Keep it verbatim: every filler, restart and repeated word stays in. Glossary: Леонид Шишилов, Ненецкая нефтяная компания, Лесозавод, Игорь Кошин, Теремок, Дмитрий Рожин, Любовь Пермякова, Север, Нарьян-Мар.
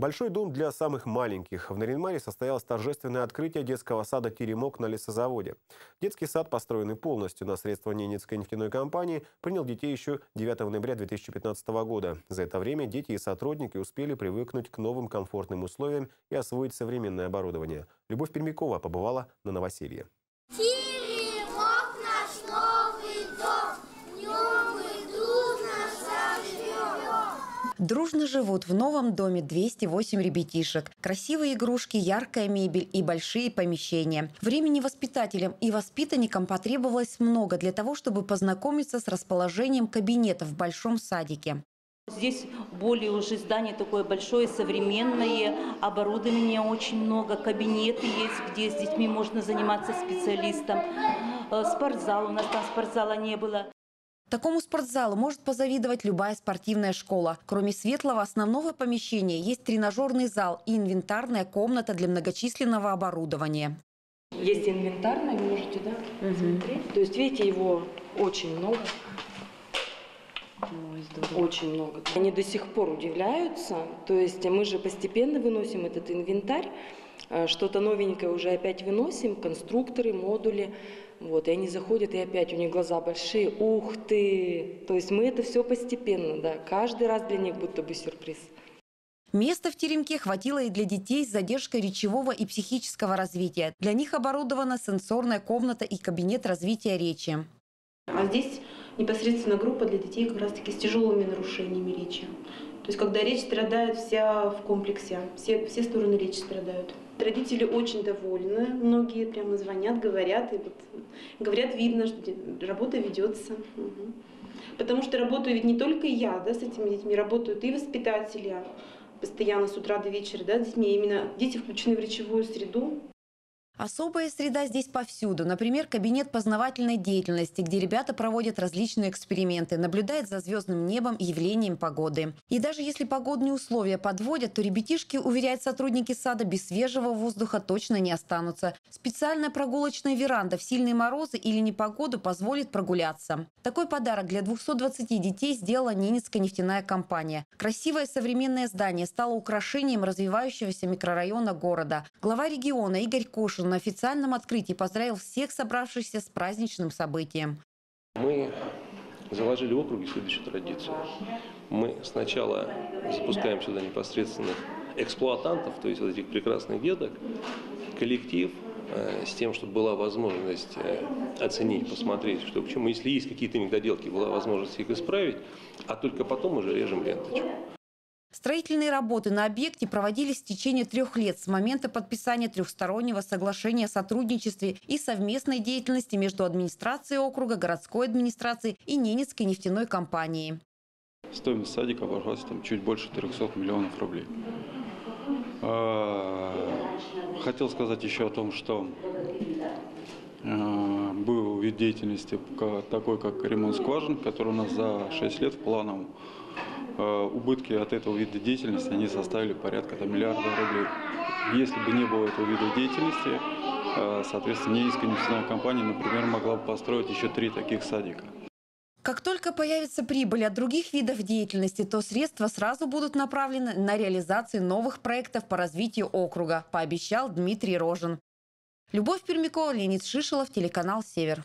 Большой дом для самых маленьких. В Нарьян-Маре состоялось торжественное открытие детского сада «Теремок» на лесозаводе. Детский сад, построенный полностью на средства Ненецкой нефтяной компании, принял детей еще девятого ноября две тысячи пятнадцатого года. За это время дети и сотрудники успели привыкнуть к новым комфортным условиям и освоить современное оборудование. Любовь Пермякова побывала на новоселье. Дружно живут в новом доме двести восемь ребятишек. Красивые игрушки, яркая мебель и большие помещения. Времени воспитателям и воспитанникам потребовалось много для того, чтобы познакомиться с расположением кабинета в большом садике. Здесь более уже здание такое большое, современное, оборудования очень много, кабинеты есть, где с детьми можно заниматься специалистом. Спортзал, у нас там спортзала не было. Такому спортзалу может позавидовать любая спортивная школа. Кроме светлого основного помещения есть тренажерный зал и инвентарная комната для многочисленного оборудования. Есть инвентарная, вы можете, да, посмотреть. Угу. То есть, видите, его очень много. Ой, очень много. Они до сих пор удивляются. То есть мы же постепенно выносим этот инвентарь. Что-то новенькое уже опять выносим, конструкторы, модули. Вот, и они заходят, и опять у них глаза большие. Ух ты! То есть мы это все постепенно, да. Каждый раз для них будто бы сюрприз. Места в теремке хватило и для детей с задержкой речевого и психического развития. Для них оборудована сенсорная комната и кабинет развития речи. А здесь непосредственно группа для детей как раз-таки с тяжелыми нарушениями речи. То есть когда речь страдает вся в комплексе, все, все стороны речи страдают. Родители очень довольны, многие прямо звонят, говорят, и вот, говорят, видно, что работа ведется. Угу. Потому что работаю ведь не только я, да, с этими детьми, работают и воспитатели, постоянно с утра до вечера, да, с детьми, именно дети включены в речевую среду. Особая среда здесь повсюду. Например, кабинет познавательной деятельности, где ребята проводят различные эксперименты, наблюдают за звездным небом и явлением погоды. И даже если погодные условия подводят, то ребятишки, уверяют сотрудники сада, без свежего воздуха точно не останутся. Специальная прогулочная веранда в сильные морозы или непогоду позволит прогуляться. Такой подарок для двухсот двадцати детей сделала Ненецкая нефтяная компания. Красивое современное здание стало украшением развивающегося микрорайона города. Глава региона Игорь Кошин на официальном открытии поздравил всех собравшихся с праздничным событием. Мы заложили в округе следующую традицию. Мы сначала запускаем сюда непосредственных эксплуатантов, то есть вот этих прекрасных деток, коллектив, с тем, чтобы была возможность оценить, посмотреть, что к чему. Если есть какие-то недоделки, была возможность их исправить, а только потом уже режем ленточку. Строительные работы на объекте проводились в течение трех лет с момента подписания трехстороннего соглашения о сотрудничестве и совместной деятельности между администрацией округа, городской администрацией и Ненецкой нефтяной компанией. Стоимость садика обошлась там чуть больше трёхсот миллионов рублей. Хотел сказать еще о том, что был вид деятельности такой, как ремонт скважин, который у нас за шесть лет в плановом. Убытки от этого вида деятельности они составили порядка там, миллиарда рублей. Если бы не было этого вида деятельности, соответственно, Ненецкая нефтяная компания, например, могла бы построить еще три таких садика. Как только появится прибыль от других видов деятельности, то средства сразу будут направлены на реализацию новых проектов по развитию округа, пообещал Дмитрий Рожин. Любовь Пермякова, Леонид Шишилов, телеканал «Север».